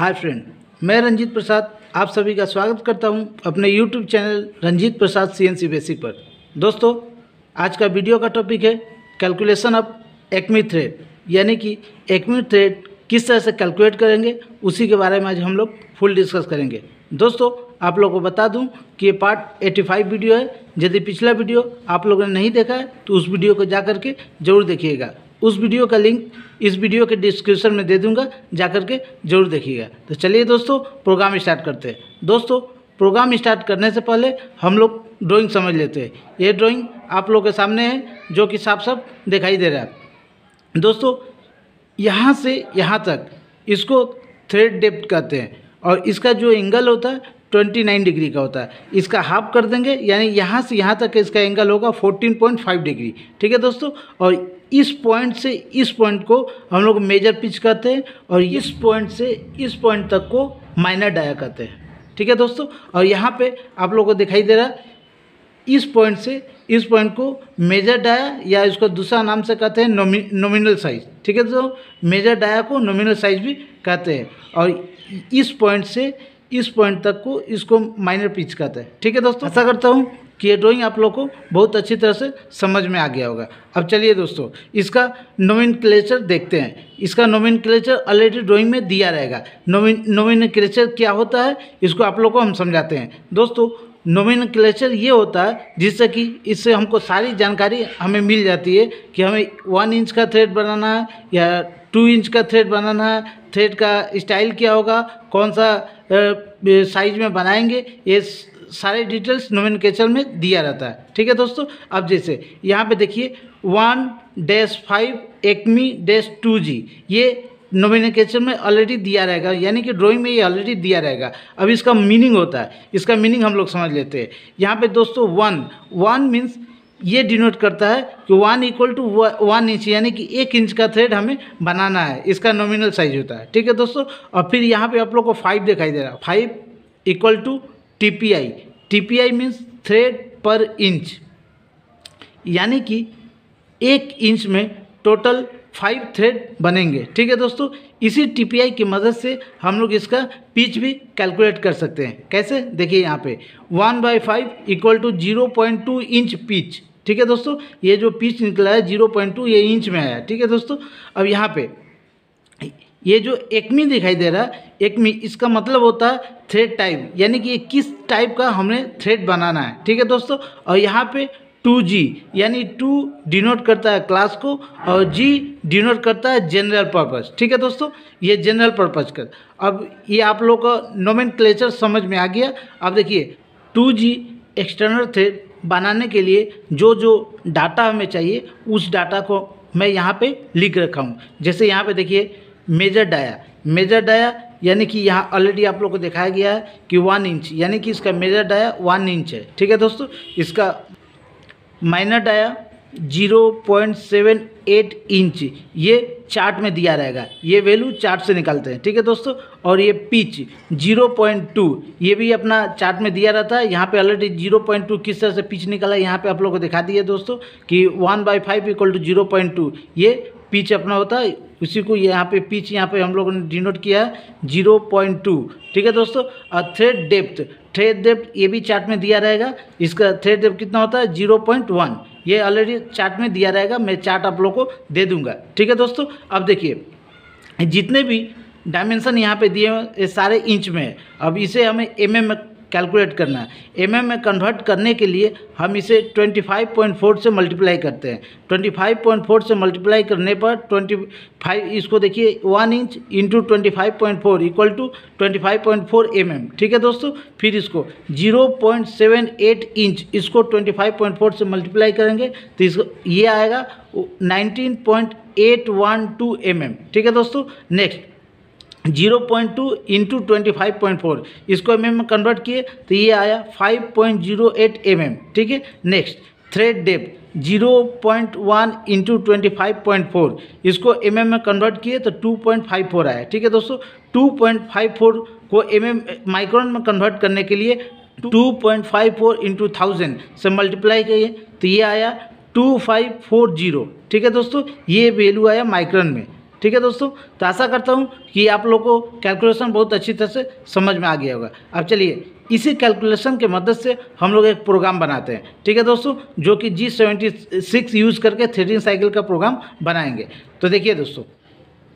Hi friend, मैं रंजीत प्रसाद आप सभी का स्वागत करता हूं अपने YouTube channel Ranjit Prasad CNC basic पर। दोस्तों, आज का वीडियो का टॉपिक है कैलकुलेशन ऑफ एक्मी थ्रेड, यानी कि एक्मी थ्रेड किस तरह से कैलकुलेट करेंगे उसी के बारे में आज हम लोग फुल डिस्कस करेंगे। दोस्तों, आप लोगों को बता दूं कि ये पार्ट 85 वीडियो है। यदि पिछला वीडियो आप लोगों ने नहीं देखा है तो उस वीडियो को जा करके जरूर देखिएगा। उस वीडियो का लिंक इस वीडियो के डिस्क्रिप्शन में दे दूंगा, जा करके जरूर देखिएगा। तो चलिए दोस्तों, प्रोग्राम स्टार्ट करते हैं। दोस्तों, प्रोग्राम स्टार्ट करने से पहले हम लोग ड्राइंग समझ लेते हैं। ये ड्राइंग आप लोगों के सामने है जो कि साफ साफ दिखाई दे रहा है। दोस्तों, यहाँ से यहाँ तक इसको थ्रेड डेप्थ कहते हैं और इसका जो एंगल होता है 29 डिग्री का होता है। इसका हाफ कर देंगे यानी यहाँ से यहाँ तक इसका एंगल होगा 14.5 डिग्री। ठीक है दोस्तों, और इस पॉइंट से इस पॉइंट को हम लोग मेजर पिच कहते हैं और इस पॉइंट से इस पॉइंट तक को माइनर डाया कहते हैं। ठीक है दोस्तों, और यहाँ पे आप लोगों को दिखाई दे रहा है इस पॉइंट से इस पॉइंट को मेजर डाया, या इसको दूसरा नाम से कहते हैं नॉमिनल साइज। ठीक है दोस्तों, मेजर डाया को नॉमिनल साइज भी कहते हैं और इस पॉइंट से इस पॉइंट तक को इसको माइनर पिच कहते हैं। ठीक है दोस्तों, आशा करता हूँ कि ये ड्राइंग आप लोगों को बहुत अच्छी तरह से समझ में आ गया होगा। अब चलिए दोस्तों, इसका नोमेनक्लेचर देखते हैं। इसका नोमेनक्लेचर ऑलरेडी ड्राइंग में दिया रहेगा। नोमेनक्लेचर क्या होता है इसको आप लोगों को हम समझाते हैं। दोस्तों, नोमेनक्लेचर ये होता है जिससे कि इससे हमको सारी जानकारी हमें मिल जाती है कि हमें 1 इंच का थ्रेड बनाना है या 2 इंच का थ्रेड बनाना है, थ्रेड का स्टाइल क्या होगा, कौन सा साइज में बनाएंगे, ये सारे डिटेल्स नोमेनक्लेचर में दिया रहता है। ठीक है दोस्तों, अब जैसे यहाँ पे देखिए 1-5 ACME-2G, ये नोमेनक्लेचर में ऑलरेडी दिया रहेगा, यानी कि ड्राइंग में ये ऑलरेडी दिया रहेगा। अब इसका मीनिंग होता है, इसका मीनिंग हम लोग समझ लेते हैं। यहाँ पे दोस्तों वन मीन्स ये डिनोट करता है कि 1 = 1 इंच, यानी कि 1 इंच का थ्रेड हमें बनाना है। इसका नॉमिनल साइज होता है। ठीक है दोस्तों, और फिर यहाँ पे आप लोग को 5 दिखाई दे रहा है। 5 = TPI, TPI means thread per inch, यानी कि 1 इंच में टोटल 5 थ्रेड बनेंगे। ठीक है दोस्तों, इसी TPI की मदद से हम लोग इसका पिच भी कैलकुलेट कर सकते हैं। कैसे, देखिए यहाँ पे 1/5 = 0.2 इंच पिच। ठीक है दोस्तों, ये जो पिच निकला है 0.2 ये इंच में आया। ठीक है दोस्तों, अब यहाँ पे ये जो एक्मी दिखाई दे रहा है, एक्मी इसका मतलब होता है थ्रेड टाइप, यानी कि किस टाइप का हमने थ्रेड बनाना है। ठीक है दोस्तों, और यहाँ पे 2G यानी 2 डिनोट करता है क्लास को और G डिनोट करता है जनरल पर्पस। ठीक है दोस्तों, ये जनरल पर्पस का। अब ये आप लोग का नोमेनक्लेचर समझ में आ गया। अब देखिए 2G एक्सटर्नल थ्रेड बनाने के लिए जो जो डाटा हमें चाहिए उस डाटा को मैं यहाँ पे लिख रखा हूँ। जैसे यहाँ पे देखिए मेजर डाया यानी कि यहाँ ऑलरेडी आप लोग को दिखाया गया है कि 1 इंच, यानी कि इसका मेजर डाया 1 इंच है। ठीक है दोस्तों, इसका माइनर डाया 0.78 इंच, ये चार्ट में दिया रहेगा, ये वैल्यू चार्ट से निकालते हैं। ठीक है दोस्तों, और ये पिच 0.2, ये भी अपना चार्ट में दिया रहता है। यहाँ पे ऑलरेडी 0.2 किस तरह से पिच निकाला है यहाँ पे आप लोगों को दिखा दिया दोस्तों कि 1/5 = 0.2 ये पिच अपना होता है। उसी को यहाँ पे पिच यहाँ पे हम लोगों ने डिनोट किया है 0.2। ठीक है दोस्तों, और थ्रेड डेप्थ ये भी चार्ट में दिया रहेगा। इसका थ्रेड डेप्थ कितना होता है 0.1, ये ऑलरेडी चार्ट में दिया रहेगा, मैं चार्ट आप लोगों को दे दूंगा। ठीक है दोस्तों, अब देखिए जितने भी डायमेंशन यहाँ पे दिए हैं ये सारे इंच में है। अब इसे हमें mm में कैलकुलेट करना है। mm में कन्वर्ट करने के लिए हम इसे 25.4 से मल्टीप्लाई करते हैं। 25.4 से मल्टीप्लाई करने पर 25, इसको देखिए 1 इंच × 25.4 = 25.4 mm। ठीक है दोस्तों, फिर इसको 0.78 इंच, इसको 25.4 से मल्टीप्लाई करेंगे तो इसको ये आएगा 19.812 mm। ठीक है दोस्तों, नेक्स्ट 0.2 × 25.4, इसको mm में कन्वर्ट किए तो ये आया 5.08 mm। ठीक है, नेक्स्ट थ्रेड डेप्थ 0.1 × 25.4, इसको mm में कन्वर्ट किए तो 2.54 आया। ठीक है दोस्तों, 2.54 को mm माइक्रोन में कन्वर्ट करने के लिए 2.54 × 1000 से मल्टीप्लाई किए तो ये आया 2540। ठीक है दोस्तों, ये वैल्यू आया माइक्रोन में। ठीक है दोस्तों, तो आशा करता हूँ कि आप लोगों को कैलकुलेशन बहुत अच्छी तरह से समझ में आ गया होगा। अब चलिए इसी कैलकुलेशन के मदद से हम लोग एक प्रोग्राम बनाते हैं, ठीक है दोस्तों, जो कि G76 यूज़ करके थ्रेडिंग साइकिल का प्रोग्राम बनाएंगे। तो देखिए दोस्तों,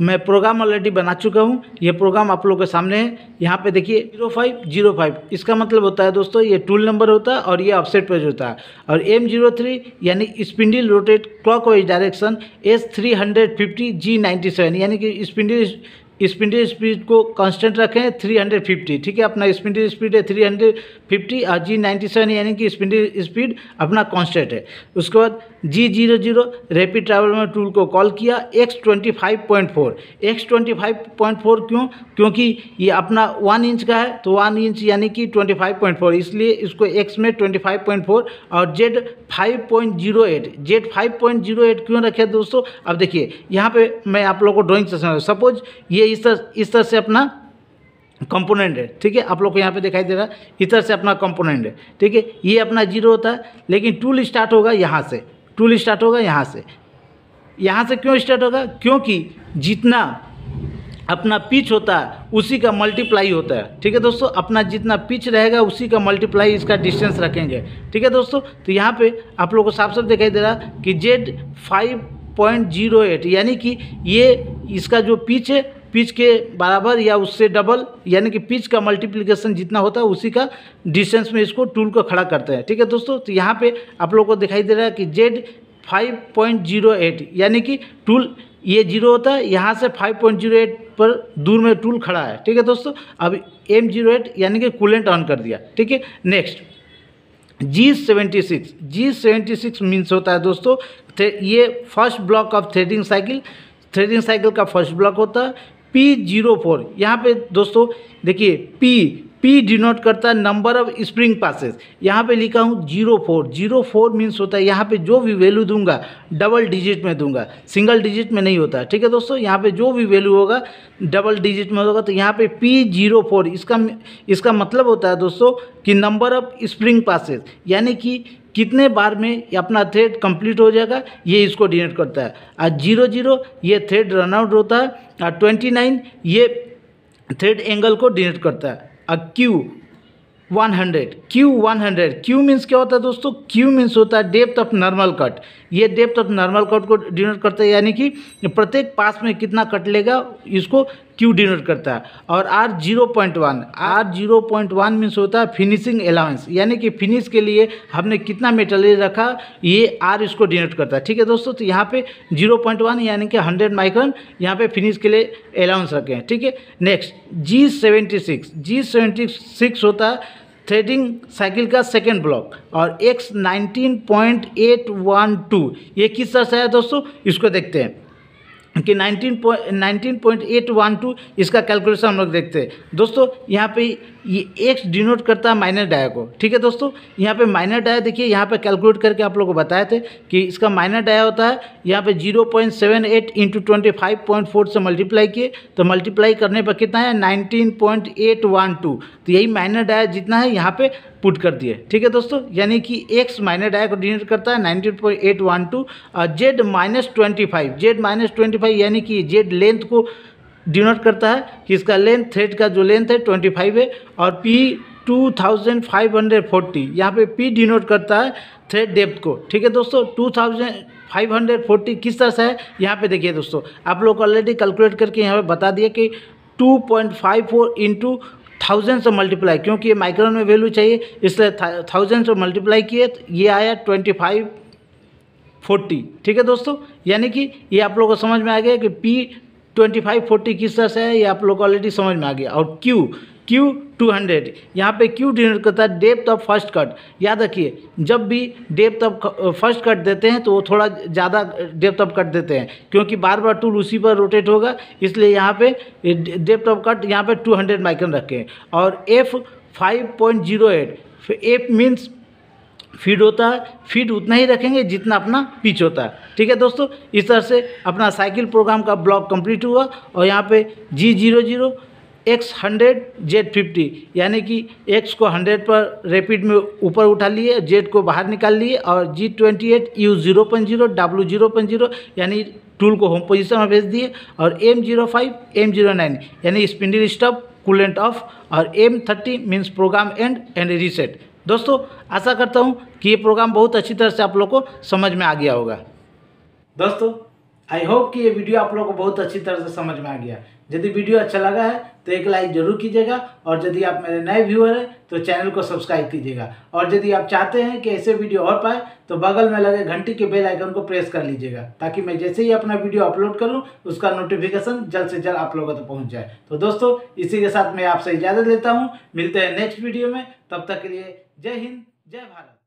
मैं प्रोग्राम ऑलरेडी बना चुका हूँ, ये प्रोग्राम आप लोगों के सामने है। यहाँ पे देखिए 0505, इसका मतलब होता है दोस्तों ये टूल नंबर होता है और ये ऑफसेट पेज होता है, और M03 यानी spindle rotate clockwise direction, S350 G97 यानी कि स्पिंडल स्पीड को कांस्टेंट रखें 350, ठीक है, अपना स्पिंडल स्पीड है 350 और G97 यानी कि स्पिंडल स्पीड अपना कांस्टेंट है। उसके बाद G00 रैपिड ट्रैवल में टूल को कॉल किया, X25.4 क्यों? क्योंकि ये अपना 1 इंच का है, तो 1 इंच यानी कि 25.4, इसलिए इसको X में 25.4, और Z 5.08 क्यों रखे दोस्तों? अब देखिए यहाँ पे मैं आप लोगों को ड्राइंग से समझा, सपोज ये इस तरह से अपना कंपोनेंट है, ठीक है, आप लोग को यहाँ पे दिखाई दे रहा है, इस तरह से अपना कंपोनेंट है, ठीक है, ये अपना 0 होता है, लेकिन टूल स्टार्ट होगा यहाँ से, टूल स्टार्ट होगा यहाँ से। यहाँ से क्यों स्टार्ट होगा? क्योंकि जितना अपना पिच होता है उसी का मल्टीप्लाई होता है, ठीक है दोस्तों, अपना जितना पिच रहेगा उसी का मल्टीप्लाई इसका डिस्टेंस रखेंगे, ठीक है दोस्तों। तो यहाँ पे आप लोग को साफ साफ दिखाई दे रहा है कि Z5.08 यानी कि ये इसका जो पिच है, पिच के बराबर या उससे डबल, यानी कि पिच का मल्टीप्लिकेशन जितना होता है उसी का डिस्टेंस में इसको टूल को खड़ा करते हैं, ठीक है दोस्तों। तो यहाँ पे आप लोगों को दिखाई दे रहा है कि Z5.08 यानी कि टूल ये 0 होता है, यहाँ से 5.08 पर दूर में टूल खड़ा है, ठीक है दोस्तों। अब M08 यानी कि कूलेंट ऑन कर दिया, ठीक है। नेक्स्ट G76 मीन्स होता है दोस्तों ये first block of threading cycle का फर्स्ट ब्लॉक होता है। P04 यहाँ पे दोस्तों देखिए P डिनोट करता है नंबर ऑफ स्प्रिंग पासेस, यहाँ पे लिखा हूँ 04 मीन्स होता है यहाँ पे जो भी वैल्यू दूंगा डबल डिजिट में दूंगा, सिंगल डिजिट में नहीं होता, ठीक है दोस्तों। यहाँ पे जो भी वैल्यू होगा डबल डिजिट में होगा, तो यहाँ पे P04 इसका मतलब होता है दोस्तों कि नंबर ऑफ स्प्रिंग पासेस, यानी कि कितने बार में अपना थ्रेड कंप्लीट हो जाएगा ये इसको डिनोट करता है। और 00 ये थ्रेड रनआउट होता है, और 29 ये थ्रेड एंगल को डिनोट करता है। Q100 मीन्स क्या होता है दोस्तों? Q मीन्स होता है डेप्थ ऑफ नॉर्मल कट, ये डेप्थ ऑफ नॉर्मल कट को डिनोट करता है, यानी कि प्रत्येक पास में कितना कट लेगा इसको Q डिनोट करता है। और R 0.1 मीन्स होता है फिनिशिंग अलाउंस, यानी कि फिनिश के लिए हमने कितना मेटेरियल रखा ये R इसको डिनोट करता है, ठीक है दोस्तों। तो यहाँ पे 0.1 यानी कि 100 माइक्रन यहाँ पे फिनिश के लिए अलाउंस रखे हैं, ठीक है। नेक्स्ट G76 होता है थ्रेडिंग साइकिल का सेकेंड ब्लॉक, और X19.812 ये किस तरह से आया दोस्तों इसको देखते हैं कि 19.812 इसका कैलकुलेशन हम लोग देखते हैं दोस्तों। यहाँ पे ये X डिनोट करता है माइनर डाया को, ठीक है दोस्तों। यहाँ पे माइनर डाया देखिए, यहाँ पे कैलकुलेट करके आप लोगों को बताए थे कि इसका माइनर डाया होता है, यहाँ पे 0.78 इंटू 25.4 से मल्टीप्लाई किए, तो मल्टीप्लाई करने पर कितना है 19.812, तो यही माइनर डाया जितना है यहाँ पे पुट कर दिए, ठीक है दोस्तों। यानी कि X माइनर डाया को डिनोट करता है 19.812, और Z माइनस 25 यानी कि Z लेंथ को डिनोट करता है कि इसका लेंथ, थ्रेड का जो लेंथ है 25 है। और P2540 यहाँ पे P डिनोट करता है थ्रेड डेप्थ को, ठीक है दोस्तों। 2540 किस तरह से है यहाँ पे देखिए दोस्तों, आप लोग ऑलरेडी कैलकुलेट करके यहाँ पे बता दिया कि 2.54 इंटू 1000 से मल्टीप्लाई, क्योंकि ये माइक्रोन में वैल्यू चाहिए इसलिए 1000 से मल्टीप्लाई किए, तो ये आया 2540, ठीक है दोस्तों। यानी कि ये आप लोगों को समझ में आ गया कि P2540 किस तरह से है, ये आप लोग ऑलरेडी समझ में आ गया। और Q200 यहाँ पे Q डिनोट करता है डेप्थ ऑफ फर्स्ट कट, याद रखिए जब भी डेप्थ ऑफ फर्स्ट कट देते हैं तो वो थोड़ा ज़्यादा डेप्थ ऑफ कट देते हैं, क्योंकि बार बार टूल उसी पर रोटेट होगा, इसलिए यहाँ पे डेप्थ ऑफ कट यहाँ पे 200 माइक्रन रखें। और F5.08 F मीन्स फीड होता है, फीड उतना ही रखेंगे जितना अपना पिच होता है, ठीक है दोस्तों। इस तरह से अपना साइकिल प्रोग्राम का ब्लॉक कंप्लीट हुआ। और यहाँ पे G00 X 100 Z 50 यानी कि X को 100 पर रैपिड में ऊपर उठा लिए, Z को बाहर निकाल लिए और G 28 U 0.0 W 0.0 यानी टूल को होम पोजीशन में भेज दिए और M 05 M 09 यानी स्पिंडल स्टॉप, कूलेंट ऑफ और M 30 means program end reset. दोस्तों आशा करता हूँ कि ये प्रोग्राम बहुत अच्छी तरह से आप लोग को समझ में आ गया होगा। दोस्तों आई होप कि ये वीडियो आप लोग को बहुत अच्छी तरह से समझ में आ गया। यदि वीडियो अच्छा लगा है तो एक लाइक जरूर कीजिएगा और यदि आप मेरे नए व्यूअर हैं तो चैनल को सब्सक्राइब कीजिएगा और यदि आप चाहते हैं कि ऐसे वीडियो और पाए तो बगल में लगे घंटी के बेल आइकन को प्रेस कर लीजिएगा ताकि मैं जैसे ही अपना वीडियो अपलोड करूं उसका नोटिफिकेशन जल्द से जल्द आप लोगों तक पहुँच जाए। तो दोस्तों इसी के साथ मैं आपसे इजाज़त लेता हूँ, मिलते हैं नेक्स्ट वीडियो में, तब तक के लिए जय हिंद जय भारत।